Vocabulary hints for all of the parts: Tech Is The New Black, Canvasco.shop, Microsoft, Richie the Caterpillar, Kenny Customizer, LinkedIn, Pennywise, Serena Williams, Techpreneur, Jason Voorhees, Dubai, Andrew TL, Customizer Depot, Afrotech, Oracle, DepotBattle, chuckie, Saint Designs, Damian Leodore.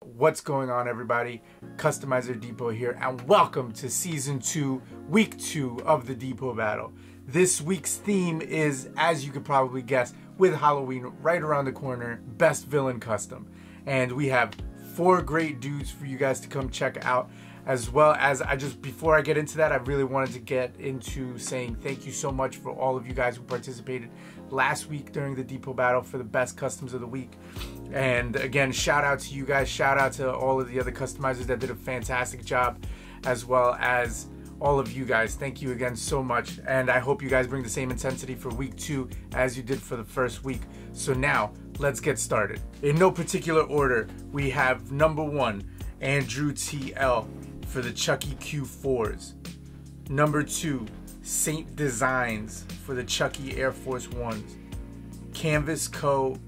What's going on, everybody? Customizer Depot here, and welcome to season 2, week 2 of the Depot Battle. This week's theme is, as you could probably guess, with Halloween right around the corner, best villain custom. And we have 4 great dudes for you guys to come check out, as well as before I get into that, I really wanted to get into saying thank you so much for all of you guys who participated last week during the Depot Battle for the best customs of the week. And again, shout out to you guys, shout out to all of the other customizers that did a fantastic job, as well as all of you guys. Thank you again so much, and I hope you guys bring the same intensity for week 2 as you did for the first week. So now let's get started. In no particular order, we have number 1, Andrew TL for the Chuckie Q4s. Number 2, Saint Designs for the Chuckie Air Force 1s. Canvasco.shop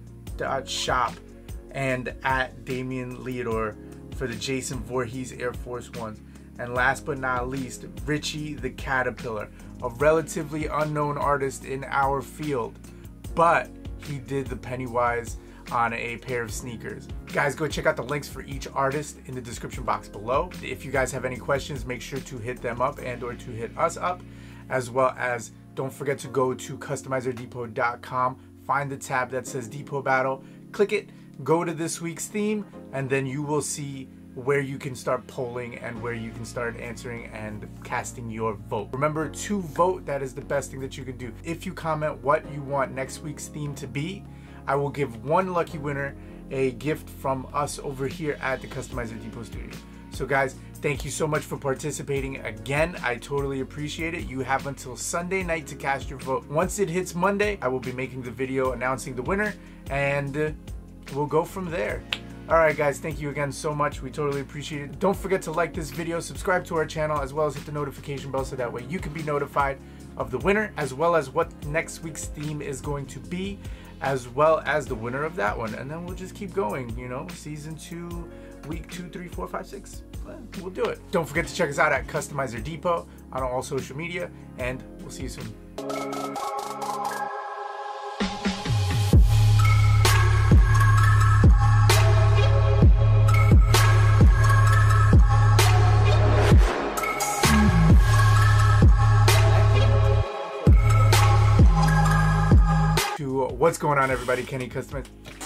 and at Damian Leodore for the Jason Voorhees Air Force 1s. And last but not least, Richie the Caterpillar, a relatively unknown artist in our field, but he did the Pennywise on a pair of sneakers. Guys, go check out the links for each artist in the description box below. If you guys have any questions, make sure to hit them up and or to hit us up, as well as don't forget to go to customizerdepot.com, find the tab that says Depot Battle, click it, go to this week's theme, and then you will see where you can start polling and where you can start answering and casting your vote. Remember to vote, that is the best thing that you can do. If you comment what you want next week's theme to be, I will give one lucky winner a gift from us over here at the Customizer Depot Studio. So guys, thank you so much for participating again. I totally appreciate it. You have until Sunday night to cast your vote. Once it hits Monday, I will be making the video announcing the winner, and we'll go from there. All right, guys, thank you again so much. We totally appreciate it. Don't forget to like this video, subscribe to our channel, as well as hit the notification bell so that way you can be notified of the winner, as well as what next week's theme is going to be, as well as the winner of that one. And then we'll just keep going, you know, season 2, week 2, 3, 4, 5, 6, we'll do it. Don't forget to check us out at Customizer Depot on all social media, and we'll see you soon. What's going on, everybody? Kenny Customizer.